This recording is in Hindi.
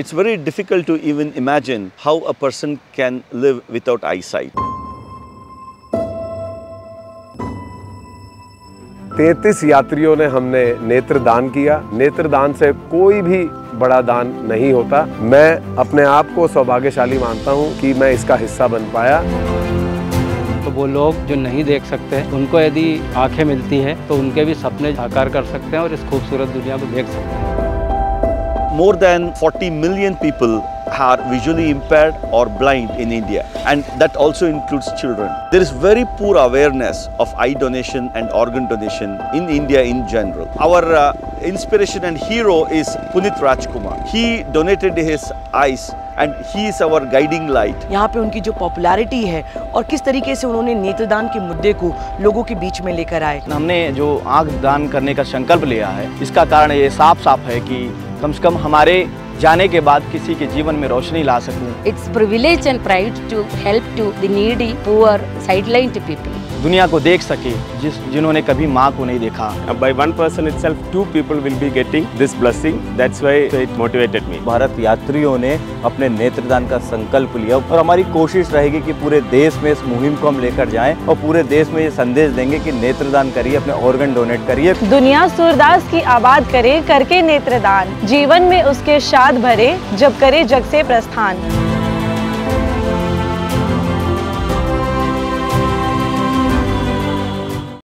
It's very difficult to even imagine how a person can live without eyesight. 33 यात्रियों ने हमने नेत्रदान किया। नेत्रदान से कोई भी बड़ा दान नहीं होता। मैं अपने आप को सौभाग्यशाली मानता हूं कि मैं इसका हिस्सा बन पाया। तो वो लोग जो नहीं देख सकते उनको यदि आंखें मिलती हैं तो उनके भी सपने साकार कर सकते हैं और इस खूबसूरत दुनिया को देख सकते हैं। More than 40 million people are visually impaired or blind in India, and that also includes children. There is very poor awareness of eye donation and organ donation in India in general. Our inspiration and hero is Punith Rajkumar. He donated his eyes and he is our guiding light. यहाँ पे उनकी जो पॉपुलैरिटी है और किस तरीके से उन्होंने नेत्रदान के मुद्दे को लोगों के बीच में लेकर आए। हमने जो आँख दान करने का संकल्प लिया है इसका कारण ये साफ है कि कम से कम हमारे जाने के बाद किसी के जीवन में रोशनी ला सकूं। It's privilege and pride to help to the needy, poor, sidelined people. दुनिया को देख सके जिन्होंने कभी माँ को नहीं देखा। By one person itself, two people will be getting this blessing. That's why it motivated me. Bharat यात्रियों ने अपने नेत्रदान का संकल्प लिया और हमारी कोशिश रहेगी कि पूरे देश में इस मुहिम को हम लेकर जाएं और पूरे देश में ये संदेश देंगे कि नेत्रदान करिए, अपने ऑर्गन डोनेट करिए। दुनिया सूरदास की आबाद करे करके नेत्रदान, जीवन में उसके शाद भरे जब करे जग से प्रस्थान।